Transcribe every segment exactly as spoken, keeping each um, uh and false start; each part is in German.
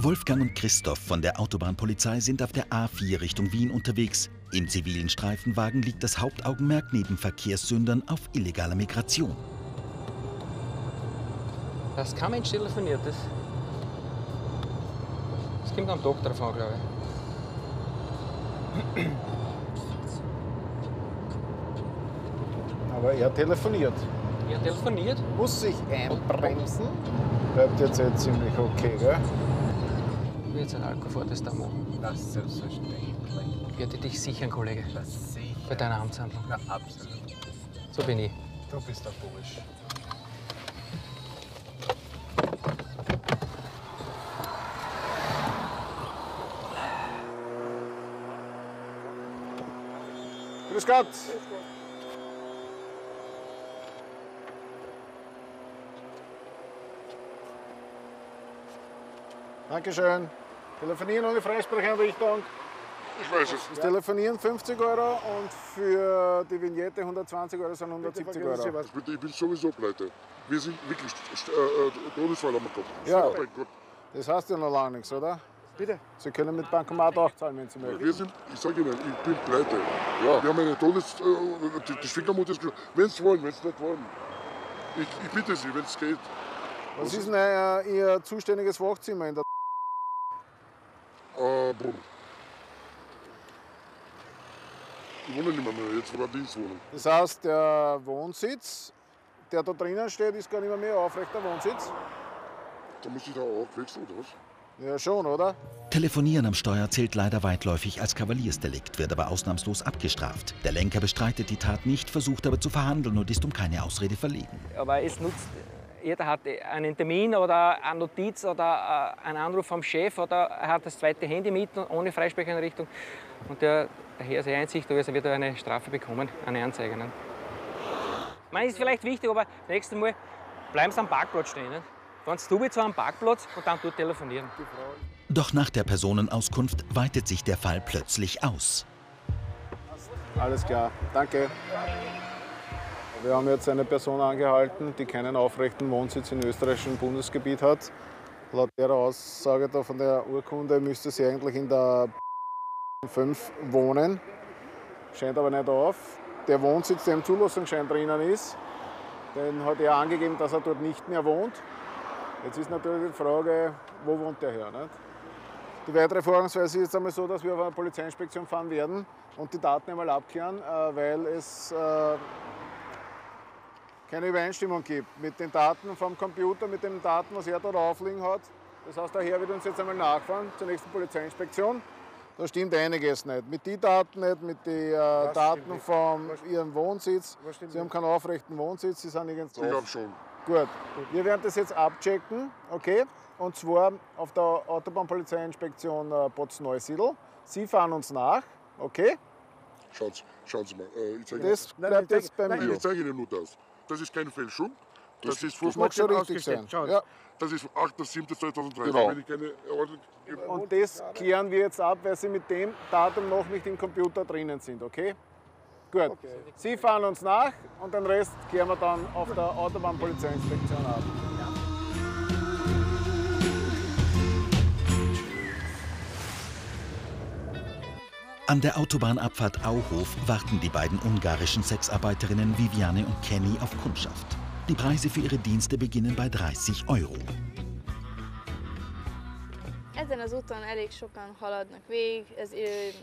Wolfgang und Christoph von der Autobahnpolizei sind auf der A vier Richtung Wien unterwegs. Im zivilen Streifenwagen liegt das Hauptaugenmerk neben Verkehrssündern auf illegaler Migration. Dass kein Mensch telefoniert ist. Das kommt am Tag drauf an, glaube ich. Aber er telefoniert. Er telefoniert. Muss sich einbremsen. Bleibt jetzt eh ziemlich okay, gell? Ich will jetzt einen Alkoholtest da machen. Das ist selbstverständlich. Ich werde dich sichern, Kollege. Das sicher. Bei deiner Amtshandlung. Na, absolut. So bin ich. Du bist der Bursch. Grüß Gott. Dankeschön. Telefonieren ohne Freisprecheinrichtung. Ich weiß es. Das Telefonieren fünfzig Euro und für die Vignette hundertzwanzig Euro sind hundertsiebzig Euro. Bitte, ich bin sowieso pleite. Wir sind wirklich äh, Todesfall am Kopf. Ja, oh mein Gott. Das heißt ja noch lange nichts, oder? Bitte? Sie können mit Bankomat auch zahlen, wenn Sie möchten. Wir sind, ich sage Ihnen, ich bin pleite. Ja. Wir haben eine Todes... Äh, die, die Schwiegermutter ist gesagt, wenn Sie wollen, wenn Sie nicht wollen. Ich, ich bitte Sie, wenn es geht. Was, Was ist denn äh, Ihr zuständiges Wachzimmer in der... Äh, Brumm. Ich wohne nicht mehr, mehr. Jetzt war Dienstwohnung. Das heißt, der Wohnsitz, der da drinnen steht, ist gar nicht mehr, mehr aufrechter Wohnsitz? Da muss ich da auch wechseln, oder was? Ja, schon, oder? Telefonieren am Steuer zählt leider weitläufig als Kavaliersdelikt, wird aber ausnahmslos abgestraft. Der Lenker bestreitet die Tat nicht, versucht aber zu verhandeln und ist um keine Ausrede verlegen. Aber es nutzt, jeder hat einen Termin oder eine Notiz oder einen Anruf vom Chef oder er hat das zweite Handy mit und ohne Freisprecheinrichtung. Und der, der Herr ist einsichtlos, er wird eine Strafe bekommen, eine Anzeige. Ne? Man ist vielleicht wichtig, aber nächstes Mal bleiben Sie am Parkplatz stehen. Ne? Kannst du zu einem Parkplatz und dann dort telefonieren. Doch nach der Personenauskunft weitet sich der Fall plötzlich aus. Alles klar, danke. Wir haben jetzt eine Person angehalten, die keinen aufrechten Wohnsitz im österreichischen Bundesgebiet hat. Laut ihrer Aussage da von der Urkunde müsste sie eigentlich in der fünf wohnen. Scheint aber nicht auf. Der Wohnsitz, der im Zulassungsschein drinnen ist, den hat er angegeben, dass er dort nicht mehr wohnt. Jetzt ist natürlich die Frage, wo wohnt der Herr? Nicht? Die weitere Vorgangsweise ist einmal so, dass wir auf eine Polizeiinspektion fahren werden und die Daten einmal abklären, weil es keine Übereinstimmung gibt mit den Daten vom Computer, mit den Daten, was er dort aufliegen hat. Das heißt, der Herr wird uns jetzt einmal nachfahren zur nächsten Polizeiinspektion. Da stimmt einiges nicht. Mit den Daten nicht, mit den äh, Daten von Ihrem Wohnsitz. Sie haben keinen aufrechten Wohnsitz, Sie sind irgendwo. Ich glaube schon. Gut, wir werden das jetzt abchecken, okay? Und zwar auf der Autobahnpolizeiinspektion äh, Botz-Neusiedl. Sie fahren uns nach, okay? Schauen Sie, schauen Sie mal, äh, ich zeige Ihnen das. Nein, bleibt jetzt bei mir. Ich zeige Ihnen nur das. Das ist keine Fälschung. Das, das ist Vormaximal ausgestellt. Ja. Das ist achter siebter zweitausenddreizehn. Genau. Wenn ich keine Ordnung... Und das klären wir jetzt ab, weil Sie mit dem Datum noch nicht im Computer drinnen sind, okay? Gut. Okay. Sie fahren uns nach und den Rest kehren wir dann auf der Autobahnpolizeiinspektion ab. An der Autobahnabfahrt Auhof warten die beiden ungarischen Sexarbeiterinnen Viviane und Kenny auf Kundschaft. Die Preise für ihre Dienste beginnen bei dreißig Euro.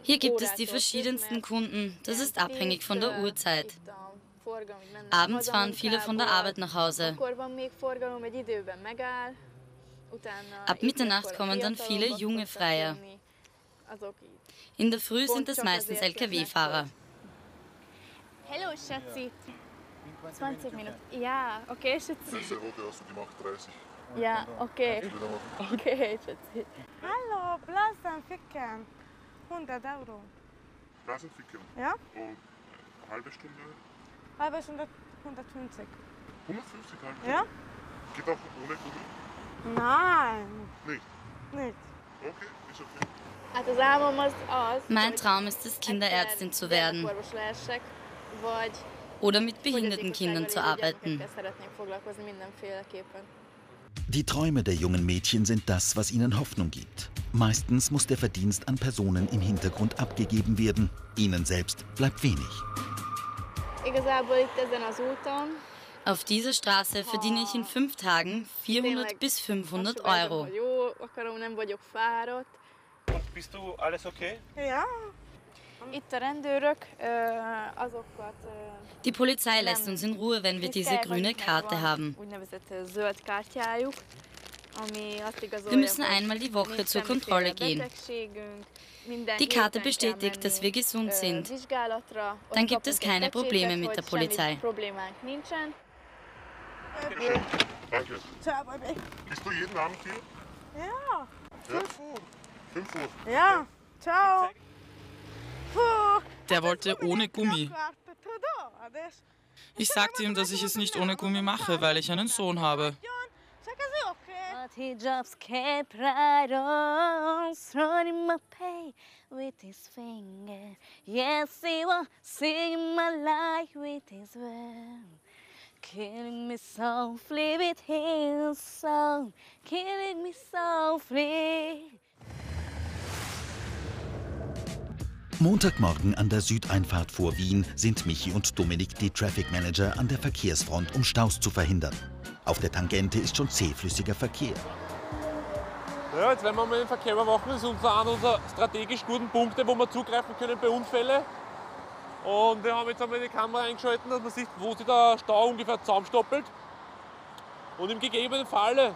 Hier gibt es die verschiedensten Kunden. Das ist abhängig von der Uhrzeit. Abends fahren viele von der Arbeit nach Hause. Ab Mitternacht kommen dann viele junge Freier. In der Früh sind es meistens L K W-Fahrer. Hallo, Schatzi. zwanzig Minuten. Ja, okay, Schatzi. Diese rote hast du gemacht, dreißig. Ja, okay. Okay, Schatzi. Hallo, Blasenficken. hundert Euro. Blasenficken? Ja. Und eine halbe Stunde? Halbe Stunde hundertfünfzig. hundertfünfzig halbe Stunde? Ja. Geht auch ohne Kugel? Nein. Nicht? Nicht. Okay, ist okay. Also sagen wir mal aus. Mein Traum ist es, Kinderärztin zu werden. Oder mit behinderten Kindern zu arbeiten. Die Träume der jungen Mädchen sind das, was ihnen Hoffnung gibt. Meistens muss der Verdienst an Personen im Hintergrund abgegeben werden. Ihnen selbst bleibt wenig. Auf dieser Straße verdiene ich in fünf Tagen vierhundert bis fünfhundert Euro. Und bist du alles okay? Ja. Die Polizei lässt uns in Ruhe, wenn wir diese grüne Karte haben. Wir müssen einmal die Woche zur Kontrolle gehen. Die Karte bestätigt, dass wir gesund sind. Dann gibt es keine Probleme mit der Polizei. Danke. Bist du jeden Abend hier? Ja. fünf Uhr. fünf Uhr? Ja. Ciao. Der wollte ohne Gummi. Ich sagte ihm, dass ich es nicht ohne Gummi mache, weil ich einen Sohn habe. Killing me softly with his song, killing me softly. Montagmorgen an der Südeinfahrt vor Wien sind Michi und Dominik die Traffic Manager an der Verkehrsfront, um Staus zu verhindern. Auf der Tangente ist schon zähflüssiger Verkehr. Ja, jetzt werden wir mal den Verkehr überwachen. Das ist einer unserer strategisch guten Punkte, wo wir zugreifen können bei Unfällen. Und wir haben jetzt einmal die Kamera eingeschaltet, dass man sieht, wo sich der Stau ungefähr zusammenstoppelt. Und im gegebenen Falle,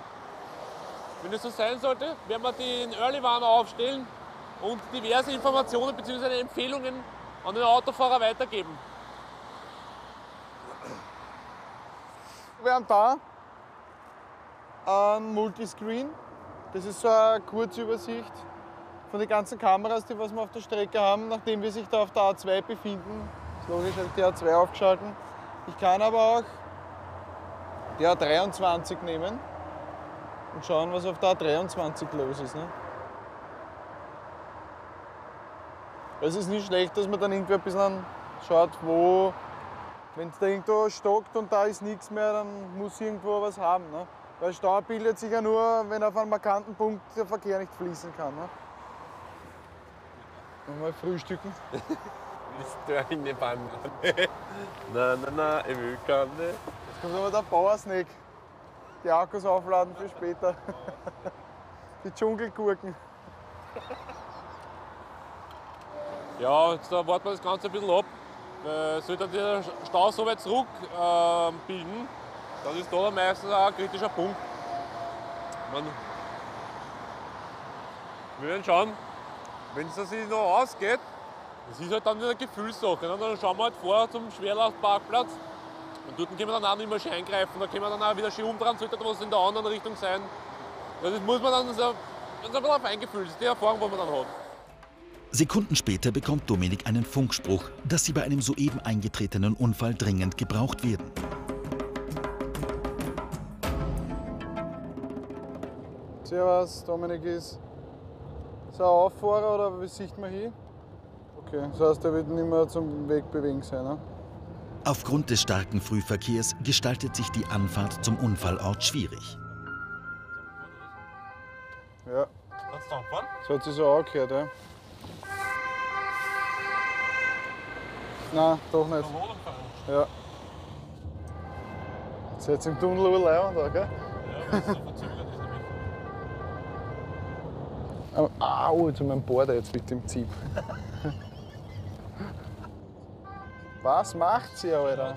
wenn es so sein sollte, werden wir den Early Warner aufstellen und diverse Informationen bzw. Empfehlungen an den Autofahrer weitergeben. Wir haben da ein Multiscreen. Das ist so eine Kurzübersicht von den ganzen Kameras, die was wir auf der Strecke haben, nachdem wir sich da auf der A zwei befinden. Das ist logisch, die A zwei aufgeschalten. Ich kann aber auch die A dreiundzwanzig nehmen und schauen, was auf der A dreiundzwanzig los ist, ne? Es ist nicht schlecht, dass man dann irgendwie ein bisschen schaut, wo, wenn es da irgendwo stockt und da ist nichts mehr, dann muss irgendwo was haben, ne? Weil Stau bildet sich ja nur, wenn auf einem markanten Punkt der Verkehr nicht fließen kann, ne? Mal frühstücken. Das in die Pfanne. Na, na, na, ich will gar nicht. Jetzt kommt aber der Powersnack. Die Akkus aufladen für später. Die Dschungelgurken. Ja, jetzt da warten wir das Ganze ein bisschen ab. Weil sollte der Stau so weit zurück äh, bilden, das ist da meistens ein kritischer Punkt. Man, wir werden schauen, wenn es sich noch ausgeht. Das ist halt dann wieder eine Gefühlssache. Dann schauen wir halt vor zum Schwerlastparkplatz und dort können wir dann auch nicht mehr schön eingreifen. Da können wir dann auch wieder schön umdrehen, sollte etwas in der anderen Richtung sein. Das muss man dann so, das ist ein bisschen Feingefühl, das ist die Erfahrung, die man dann hat. Sekunden später bekommt Dominik einen Funkspruch, dass sie bei einem soeben eingetretenen Unfall dringend gebraucht werden. Servus, Dominik ist ist er ein Auffahrer oder wie sieht man hier? Okay, das heißt, er wird nicht mehr zum Weg bewegen sein, ne? Aufgrund des starken Frühverkehrs gestaltet sich die Anfahrt zum Unfallort schwierig. Ja. Kannst du anfahren? Das hat sich so angehört, ja. Nein, doch nicht. Ja. Jetzt seid ihr im Tunnel überleibend, oder? Gell? Ja, wenn es so verzögert ist, damit. Au, jetzt haben wir einen Border jetzt mit dem Zip. Was macht sie, Alter?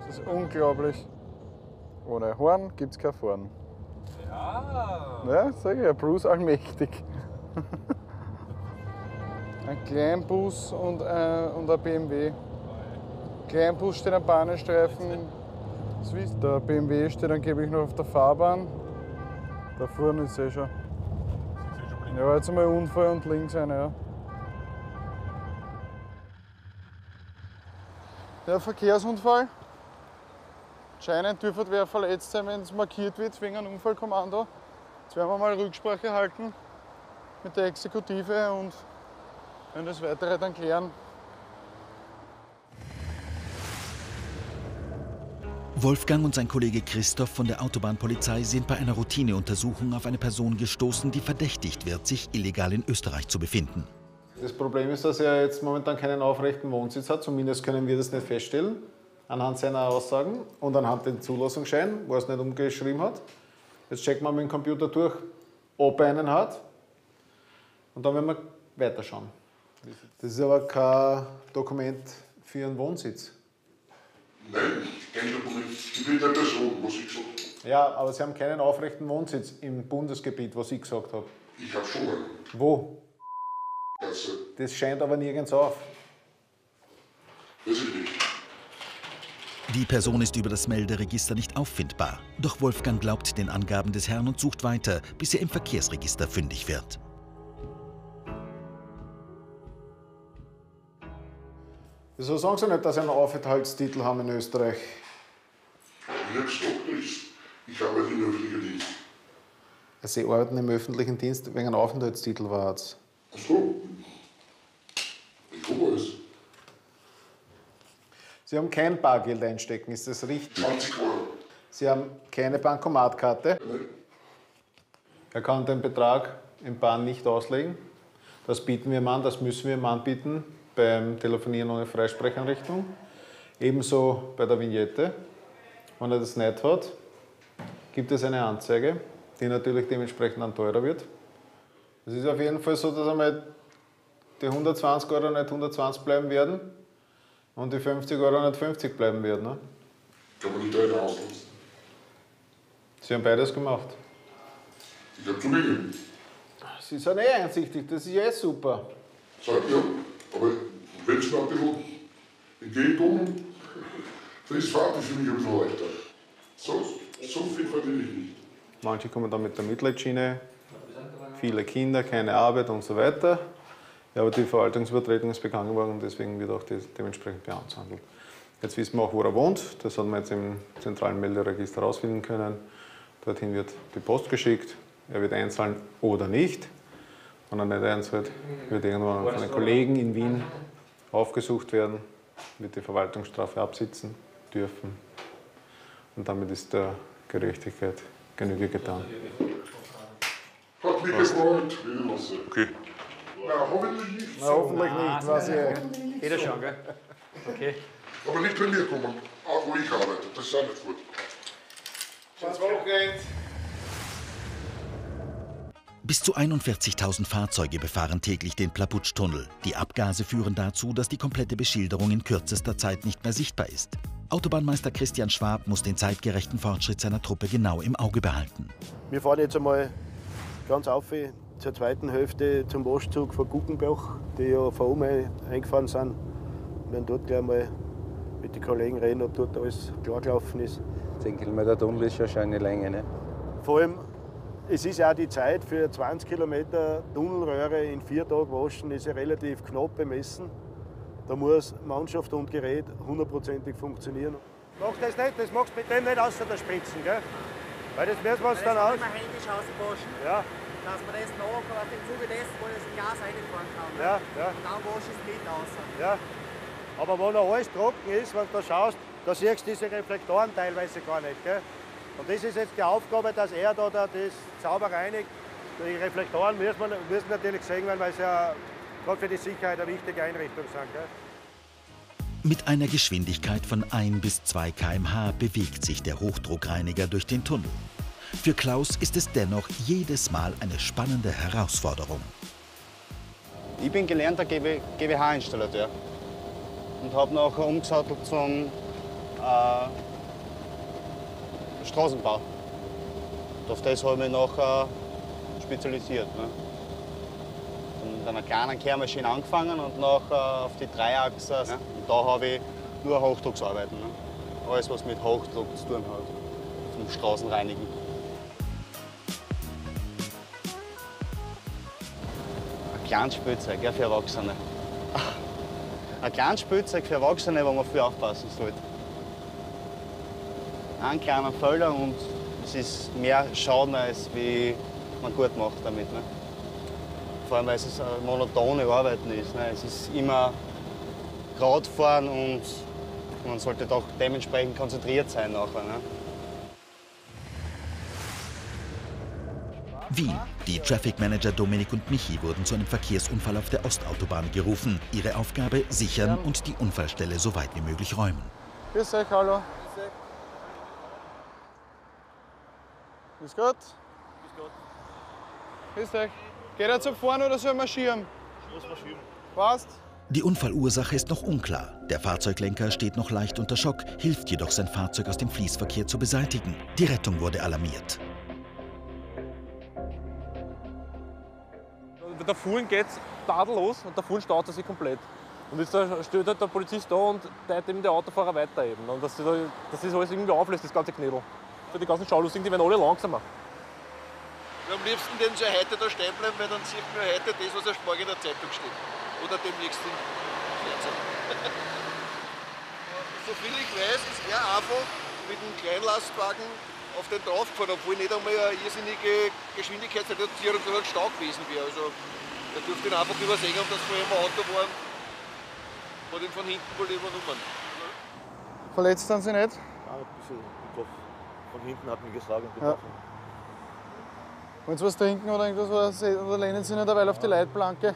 Das ist unglaublich. Ohne Horn gibt's kein Fahren. Ja! Ja, sag ich ja, Bruce allmächtig. Ein Kleinbus und, äh, und ein B M W. Kleinbus steht am Bahnenstreifen. Der B M W steht angeblich noch auf der Fahrbahn. Da vorne ist eh schon. Ja, war jetzt einmal Unfall und links einer, ja. Der Verkehrsunfall. Anscheinend dürfte wer verletzt sein, wenn es markiert wird wegen einem Unfallkommando. Jetzt werden wir mal Rücksprache halten mit der Exekutive und wenn das Weitere dann klären. Wolfgang und sein Kollege Christoph von der Autobahnpolizei sind bei einer Routineuntersuchung auf eine Person gestoßen, die verdächtigt wird, sich illegal in Österreich zu befinden. Das Problem ist, dass er jetzt momentan keinen aufrechten Wohnsitz hat. Zumindest können wir das nicht feststellen, anhand seiner Aussagen und anhand den Zulassungsschein, wo er es nicht umgeschrieben hat. Jetzt checken wir mit dem Computer durch, ob er einen hat. Und dann werden wir weiterschauen. Das ist aber kein Dokument für Ihren Wohnsitz. Nein, kein Dokument. Ich bin der Person, was ich gesagt habe. Ja, aber Sie haben keinen aufrechten Wohnsitz im Bundesgebiet, was ich gesagt habe. Ich habe schon einen. Wo? Das scheint aber nirgends auf. Weiß ich nicht. Die Person ist über das Melderegister nicht auffindbar. Doch Wolfgang glaubt den Angaben des Herrn und sucht weiter, bis er im Verkehrsregister fündig wird. Wieso sagen Sie nicht, dass Sie einen Aufenthaltstitel haben in Österreich? Ich habe es doch nicht. Ich arbeite im öffentlichen Dienst. Also Sie arbeiten im öffentlichen Dienst wegen einem Aufenthaltstitel, war es? Ach so. Ich hoffe es. Sie haben kein Bargeld einstecken, ist das richtig? zwanzig Euro. Sie haben keine Bankomatkarte? Nein. Er kann den Betrag in Bahn nicht auslegen. Das bieten wir ihm an, das müssen wir ihm anbieten. Beim Telefonieren ohne Freisprecheinrichtung, ebenso bei der Vignette. Wenn er das nicht hat, gibt es eine Anzeige, die natürlich dementsprechend dann teurer wird. Es ist auf jeden Fall so, dass einmal die hundertzwanzig Euro nicht hundertzwanzig bleiben werden und die fünfzig Euro nicht fünfzig bleiben werden. Ne? Kann man die teurer auslassen? Sie haben beides gemacht. Ich habe zugegeben. Sie sind eh einsichtig, das ist ja eh super. Sag ja. Aber wenn es mir ein bisschen entgegenkommt, dann ist Fahrtisch für mich ein bisschen leichter. So, so viel verdiene ich nicht. Manche kommen dann mit der Mitleidsschiene, viele Kinder, keine Arbeit und so weiter. Ja, aber die Verwaltungsübertretung ist begangen worden und deswegen wird auch das dementsprechend behandelt. Jetzt wissen wir auch, wo er wohnt. Das haben wir jetzt im zentralen Melderegister herausfinden können. Dorthin wird die Post geschickt. Er wird einzahlen oder nicht. Wenn er nicht einzahlt, wird irgendwann von den Kollegen in Wien aufgesucht werden, wird die Verwaltungsstrafe absitzen dürfen. Und damit ist der Gerechtigkeit Genüge getan. Hat mich gefreut. Okay. Na, hoffentlich nicht. Na, hoffentlich nicht. Was ihr. Jeder schon, gell? Okay. Aber nicht bei mir kommen, auch wo ich arbeite. Das ist auch nicht gut. Schönes Wochenende. Bis zu einundvierzigtausend Fahrzeuge befahren täglich den Plabutsch-Tunnel. Die Abgase führen dazu, dass die komplette Beschilderung in kürzester Zeit nicht mehr sichtbar ist. Autobahnmeister Christian Schwab muss den zeitgerechten Fortschritt seiner Truppe genau im Auge behalten. Wir fahren jetzt einmal ganz auf zur zweiten Hälfte zum Waschzug von Guggenbach, die ja von oben eingefahren sind. Wir werden dort gleich mal mit den Kollegen reden, ob dort alles klar gelaufen ist. zehn Kilometer Tunnel ist ja schon eine Länge, ne? Vor allem es ist auch die Zeit für zwanzig Kilometer Tunnelröhre in vier Tagen waschen, ist ja relativ knapp bemessen. Da muss Mannschaft und Gerät hundertprozentig funktionieren. Mach das nicht, das machst du mit dem nicht außer der Spitzen, gell? Weil das müssen wir uns dann aus. Das müssen wir händisch auswaschen. Ja. Dass man das noch auf dem Zuge dessen, wo das Gas reinfahren kann. Ne? Ja, ja. Und dann waschst du es mit außer. Ja. Aber wenn noch alles trocken ist, wenn du da schaust, da siehst du diese Reflektoren teilweise gar nicht, gell? Und das ist jetzt die Aufgabe, dass er da das sauber reinigt. Die Reflektoren müssen wir natürlich sehen, weil es ja gerade für die Sicherheit eine wichtige Einrichtung sind. Gell? Mit einer Geschwindigkeit von ein bis zwei Kilometer pro Stunde bewegt sich der Hochdruckreiniger durch den Tunnel. Für Klaus ist es dennoch jedes Mal eine spannende Herausforderung. Ich bin gelernter G W H-Installateur und habe nachher umgesattelt zum äh, Straßenbau. Und auf das habe ich mich nachher spezialisiert. Ne? Mit einer kleinen Kehrmaschine angefangen und nachher auf die Dreiachse. Ja. Und da habe ich nur Hochdrucksarbeiten. Ne? Alles, was mit Hochdruck zu tun hat. Zum Straßenreinigen. Ein kleines Spielzeug ja, für Erwachsene. Ein kleines Spielzeug für Erwachsene, wo man viel aufpassen sollte. Ein kleiner Fehler und es ist mehr Schaden, als wie man gut macht damit. Ne? Vor allem, weil es eine monotone Arbeiten ist. Ne? Es ist immer Radfahren und Man sollte doch dementsprechend konzentriert sein nachher. Ne? Wien. Die Traffic Manager Dominik und Michi wurden zu einem Verkehrsunfall auf der Ostautobahn gerufen. Ihre Aufgabe: sichern und die Unfallstelle so weit wie möglich räumen. Grüß euch, hallo. Grüß euch. Grüß Gott. Grüß Gott. Grüß euch. Geht er zum Fahren oder soll man schieben? Ich muss mal schieben. Passt. Die Unfallursache ist noch unklar. Der Fahrzeuglenker steht noch leicht unter Schock, hilft jedoch, sein Fahrzeug aus dem Fließverkehr zu beseitigen. Die Rettung wurde alarmiert. Der Fuhren geht tadellos und der Fuhren staut sich komplett. Und jetzt steht halt der Polizist da und teilt eben der Autofahrer weiter eben. Und dass das alles irgendwie auflöst, das ganze Knebel. Für die ganzen Schaulustigen, die werden alle langsamer. Am liebsten den so heute da stehen bleiben, weil dann sieht man heute das, was erst morgen in der Zeitung steht. Oder demnächst im Fernsehen. Soviel ich weiß, ist er einfach mit dem Kleinlastwagen auf den draufgefahren, obwohl nicht einmal eine irrsinnige Geschwindigkeitsreduzierung durch den Stau gewesen wäre. Also, er dürfte ihn einfach übersehen, dass vorher im Auto war. Hat ihn von hinten wohl übernommen. Verletzt sind Sie nicht? Ja, ein bisschen im Kopf. Von hinten hat mich geschlagen. Ja. Wollen Sie was trinken oder irgendwas? Oder lehnen Sie nicht derweil auf die Leitplanke?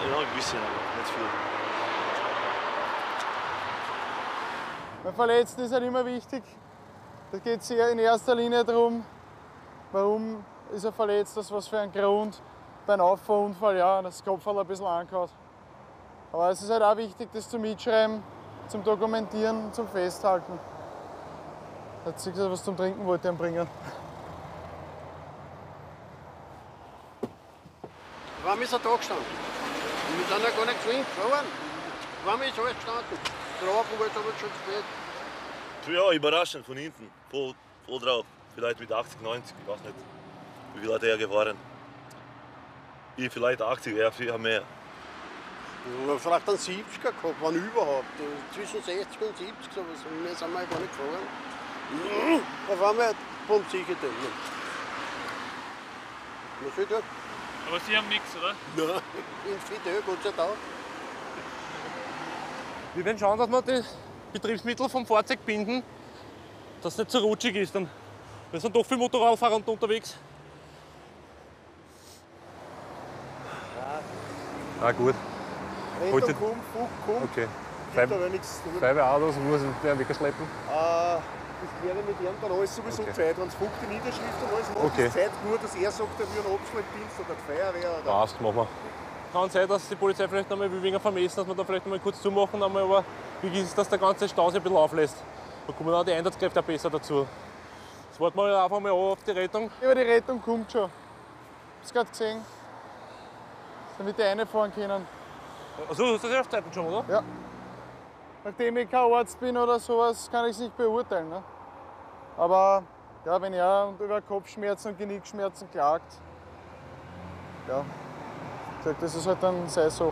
Ja, ein bisschen, aber nicht viel. Bei Verletzten ist halt immer wichtig, da geht es in erster Linie darum, warum ist er verletzt, das was für ein Grund. Bei einem Auffahrunfall, ja, das Kopf halt ein bisschen angehaut. Aber es ist halt auch wichtig, das zum Mitschreiben, zum Dokumentieren, zum Festhalten. Jetzt sieht er, was zum Trinken wollte er ihm bringen. Warum ist er da gestanden? Wir sind ja gar nicht geschwind gefahren. Warum ist alles gestanden? Ja, überraschend von hinten, voll, voll drauf. Vielleicht mit achtzig, neunzig, ich weiß nicht, wie viele Leute er gefahren. Ich vielleicht achtzig, er viel mehr. Ja, vielleicht einen siebziger gehabt, wann überhaupt. Zwischen sechzig und siebzig, so mehr sind wir ja gar nicht gefahren. Da waren wir pumpt sicher drin. Aber Sie haben nichts, oder? Nein, in Fidel, Gott sei Dank. Wir werden schauen, dass wir die Betriebsmittel vom Fahrzeug binden, dass es nicht so rutschig ist. Dann sind doch viele Motorradfahrer unterwegs. Ja. Ah, gut. Komm, komm. Okay. Scheibe auch los, muss ich den wegschleppen? Ah, das wäre mit ihm dann alles sowieso okay. Zeit. Wenn es Fugt die Niederschrift und alles macht, okay. Ist Zeit nur, dass er sagt, er will einen Abschleppdienst oder die Feuerwehr. Oder passt, machen wir. Kann sein, dass die Polizei vielleicht noch mal weniger vermessen, dass wir da vielleicht noch mal kurz zumachen, einmal, aber wichtig ist, dass der ganze Stau sich ein bisschen auflässt. Da kommen auch die Einsatzkräfte auch besser dazu. Jetzt warten wir einfach mal auf die Rettung. Ja, die Rettung kommt schon. Hab's gerade gesehen. Damit die reinfahren können. Achso, du hast das Erstzeiten schon, oder? Ja. Nachdem ich kein Arzt bin oder sowas, kann ich es nicht beurteilen. Ne? Aber ja, wenn er über Kopfschmerzen und Genickschmerzen klagt, ja. Das ist halt dann seine Sache.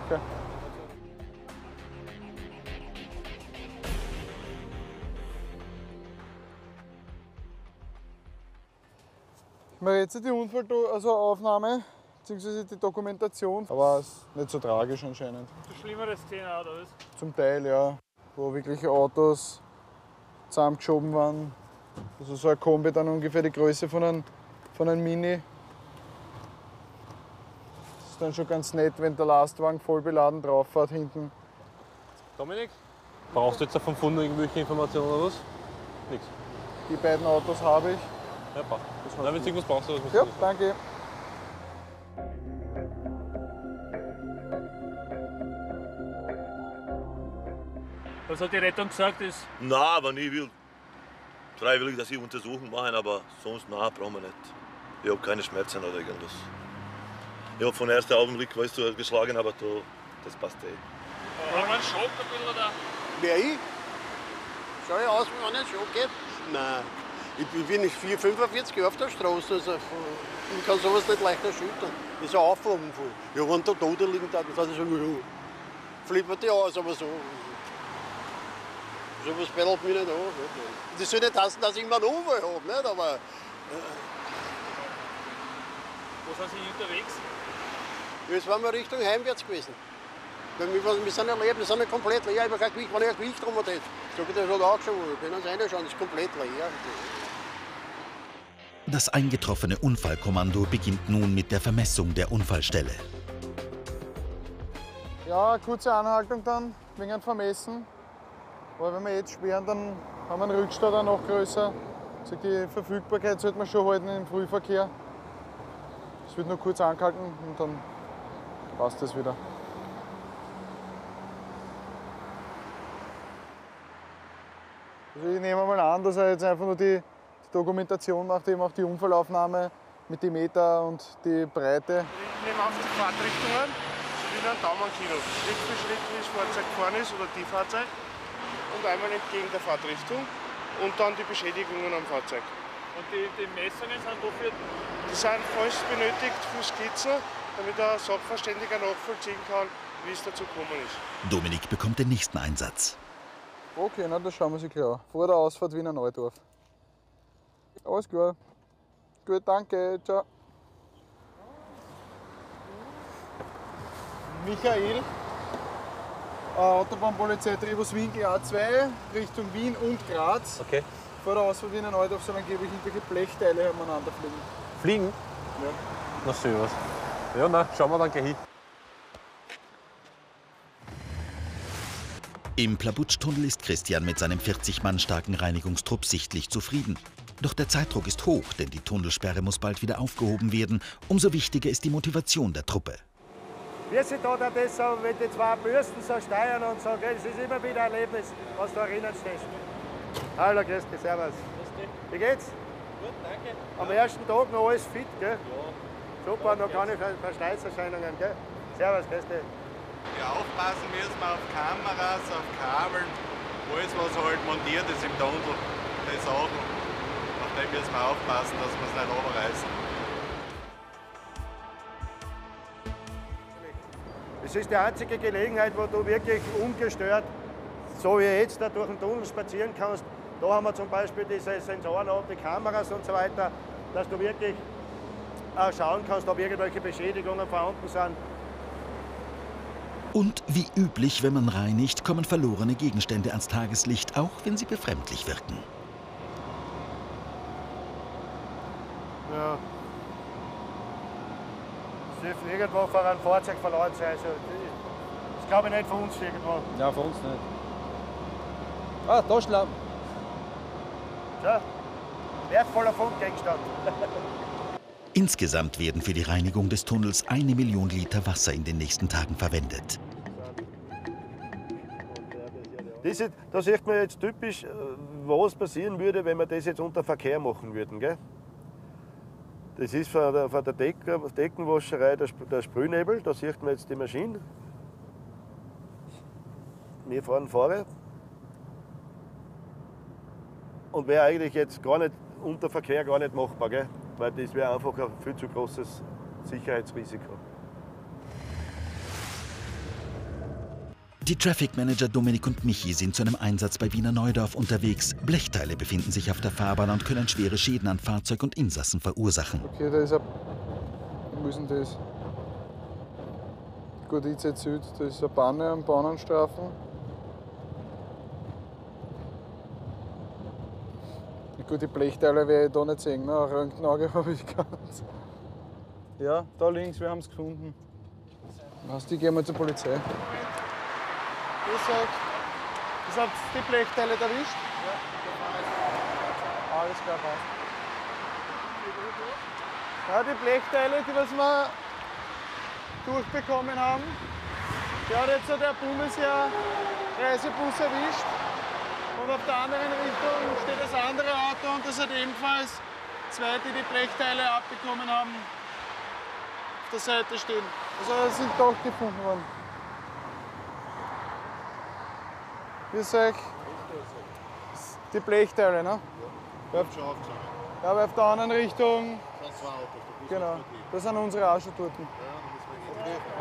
Ich mache jetzt die Unfallaufnahme bzw. die Dokumentation, aber es ist nicht so tragisch anscheinend. Ist schlimmere Szene auch, oder was? Zum Teil, ja. Wo wirklich Autos zusammengeschoben waren. Also so ein Kombi dann ungefähr die Größe von einem, von einem Mini. Ist dann schon ganz nett, wenn der Lastwagen voll beladen drauf fährt hinten. Dominik, brauchst du jetzt vom Fund irgendwelche Informationen oder was? Nix. Die beiden Autos habe ich. Ja, passt. Wenn du irgendwas brauchst, das musst du. Ja, danke. Was hat die Rettung gesagt? Ist? Na, wenn ich will. Freiwillig, dass ich Untersuchungen machen, aber sonst nein, brauchen wir nicht. Ich habe keine Schmerzen oder irgendwas. Ich habe vom ersten Augenblick, weißt du, geschlagen, aber da, das passt eh. Haben wir einen Schock ein bisschen, oder? Wer ich? Schau ich aus, wenn ich einen Schock gebe? Nein. Ich bin nicht vier fünfundvierzig Jahre auf der Straße, also ich kann sowas nicht leicht erschüttern. Das ist ein Auffahrunfall. Ja, wenn da Tote liegen, dann sind sie schon, flippert die aus, aber so. So was bettelt mich nicht an. Das soll nicht heißen, dass ich immer einen Unfall habe, nicht? Aber... Äh. Wo sind Sie unterwegs? Jetzt waren wir Richtung heimwärts gewesen. Wir sind ja leer, wir sind ja komplett leer, ich habe kein Gewicht, wenn ich ein Gewicht drum hätte. So habe ich das schon angeschaut, wenn uns reinschauen, ist komplett leer. Das eingetroffene Unfallkommando beginnt nun mit der Vermessung der Unfallstelle. Ja, kurze Anhaltung dann, wegen dem Vermessen. Aber wenn wir jetzt sperren, dann haben wir einen Rückstau dann noch größer. Also die Verfügbarkeit sollte man schon halten im Frühverkehr. Es wird nur kurz angehalten und dann passt das wieder. Also ich nehme mal an, dass er jetzt einfach nur die Dokumentation macht, eben auch die Unfallaufnahme mit den Meter und die Breite. Ich nehme auf die Fahrtrichtungen, wie ein Daumenkino. Schritt für Schritt, wie das Fahrzeug gefahren ist oder die Fahrzeug. Und einmal entgegen der Fahrtrichtung und dann die Beschädigungen am Fahrzeug. Und die, die Messungen sind dafür? Die sind falsch benötigt für Skizzen, damit der Sachverständiger nachvollziehen kann, wie es dazu gekommen ist. Dominik bekommt den nächsten Einsatz. Okay, na, das schauen wir sich gleich an. Vor der Ausfahrt Wiener Neudorf. Alles klar. Gut, danke. Ciao. Michael, Autobahnpolizei Tribus Wien, A zwei, Richtung Wien und Graz. Okay. Vor der Ausfahrt Wiener Neudorf sollen angeblich irgendwelche Blechteile umeinander fliegen. Fliegen? Ja. Na, schön was. Ja, na, schauen wir dann gleich hin. Im Plabutsch-Tunnel ist Christian mit seinem vierzig Mann starken Reinigungstrupp sichtlich zufrieden. Doch der Zeitdruck ist hoch, denn die Tunnelsperre muss bald wieder aufgehoben werden. Umso wichtiger ist die Motivation der Truppe. Wir sind da, da das so, wenn die zwei Bürsten so steuern und so, gell, es ist immer wieder ein Erlebnis, was da drinnen steht. Hallo, grüß dich, servus. Grüß dich. Wie geht's? Gut, danke. Am ersten Tag noch alles fit, gell? Ja. Super, noch keine Verschleißerscheinungen, gell? Servus, grüß dich. Ja, aufpassen müssen wir auf Kameras, auf Kabeln, alles was halt montiert ist im Tunnel, das auch. Auf dem müssen wir aufpassen, dass wir es nicht runterreißen. Es ist die einzige Gelegenheit, wo du wirklich ungestört, so wie jetzt, da durch den Tunnel spazieren kannst. Da haben wir zum Beispiel diese Sensoren, die Kameras und so weiter, dass du wirklich auch schauen kannst, ob irgendwelche Beschädigungen vorhanden sind. Und wie üblich, wenn man reinigt, kommen verlorene Gegenstände ans Tageslicht, auch wenn sie befremdlich wirken. Ja. Es dürfen irgendwo vor einem Fahrzeug verloren sein. Also, das glaube ich nicht von uns irgendwo. Ja, von uns nicht. Ah, Taschenlampe. Ja, wertvoller Funkgegenstand. Insgesamt werden für die Reinigung des Tunnels eine Million Liter Wasser in den nächsten Tagen verwendet. Das, ist, das sieht man jetzt typisch, was passieren würde, wenn wir das jetzt unter Verkehr machen würden. Gell? Das ist von der, von der Decken, Deckenwascherei der, der Sprühnebel. Da sieht man jetzt die Maschine. Wir fahren vorne. Und wäre eigentlich jetzt gar nicht unter Verkehr gar nicht machbar. Gell? Weil das wäre einfach ein viel zu großes Sicherheitsrisiko. Die Traffic Manager Dominik und Michi sind zu einem Einsatz bei Wiener Neudorf unterwegs. Blechteile befinden sich auf der Fahrbahn und können schwere Schäden an Fahrzeug und Insassen verursachen. Okay, da ist ein... Wir müssen das... Gut, I Z Süd, da ist eine Banne am Bahnenstreifen. Gut, die Blechteile werde ich da nicht sehen, ne? Ein Röntgenauge habe ich ganz. Ja, da links, wir haben es gefunden. Was, die gehen wir zur Polizei. Ihr seid, ihr habt die Blechteile erwischt? Ja. Alles klar, passt. Ja, die Blechteile, die was wir durchbekommen haben, die hat jetzt so der Bundesheer-Reisebus erwischt. Und auf der anderen Richtung steht das andere Auto und das hat ebenfalls zwei, die die Blechteile abbekommen haben, auf der Seite stehen. Also sind doch gefunden worden. Wie sag ich? Die Blechteile, ne? Ja, schon aufgesammelt. Ja, aber auf der anderen Richtung... Das sind zwei Autos. Genau, das sind unsere auch schon dort.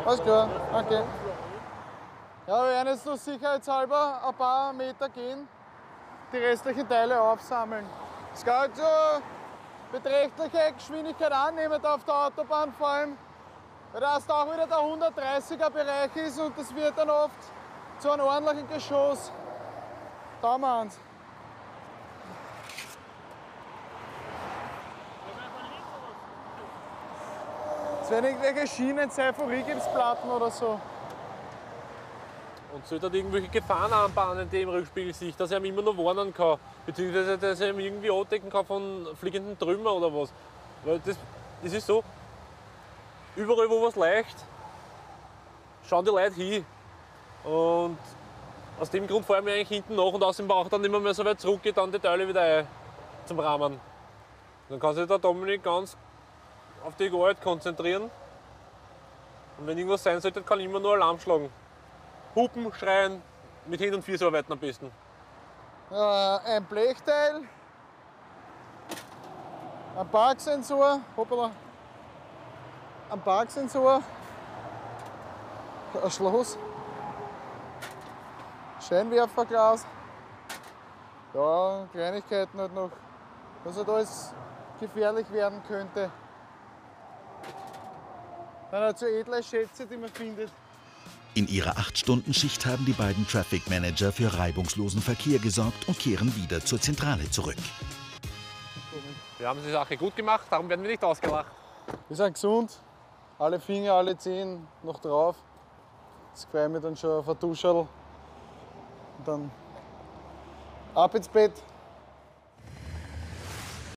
Alles klar, okay. Ja, wir werden jetzt nur sicherheitshalber ein paar Meter gehen. Die restlichen Teile aufsammeln. Es geht so beträchtliche Geschwindigkeit an, nehmt auf der Autobahn vor allem weil das auch wieder der hundertdreißiger-Bereich ist und das wird dann oft zu einem ordentlichen Geschoss. Da haben wir uns. Es werden irgendwelche Schienen sein von Rigipsplatten oder so. Und sollte irgendwelche Gefahren anbahnen, die im Rückspiegel sich, dass er ihm immer noch warnen kann, beziehungsweise dass er ihm irgendwie andecken kann von fliegenden Trümmern oder was. Weil das, das ist so, überall wo was leicht, schauen die Leute hin. Und aus dem Grund fahren wir eigentlich hinten nach und außerdem braucht dann immer mehr so weit zurück, geht dann die Teile wieder ein zum Rahmen. Dann kann sich der Dominik ganz auf die Arbeit konzentrieren. Und wenn irgendwas sein sollte, kann ich immer nur Alarm schlagen. Hupen, schreien, mit Hin- und Füßen arbeiten am besten. Äh, ein Blechteil, ein Parksensor, hoppala, ein Parksensor, ein Schloss, Scheinwerferglas, ja, Kleinigkeiten halt noch, was halt alles gefährlich werden könnte. Dann halt so edle Schätze, die man findet. In ihrer acht-Stunden-Schicht haben die beiden Traffic Manager für reibungslosen Verkehr gesorgt und kehren wieder zur Zentrale zurück. Wir haben die Sache gut gemacht, darum werden wir nicht ausgelacht. Wir sind gesund, alle Finger, alle Zehen noch drauf. Jetzt freue ich mich dann schon auf ein Duscherl. Und dann ab ins Bett.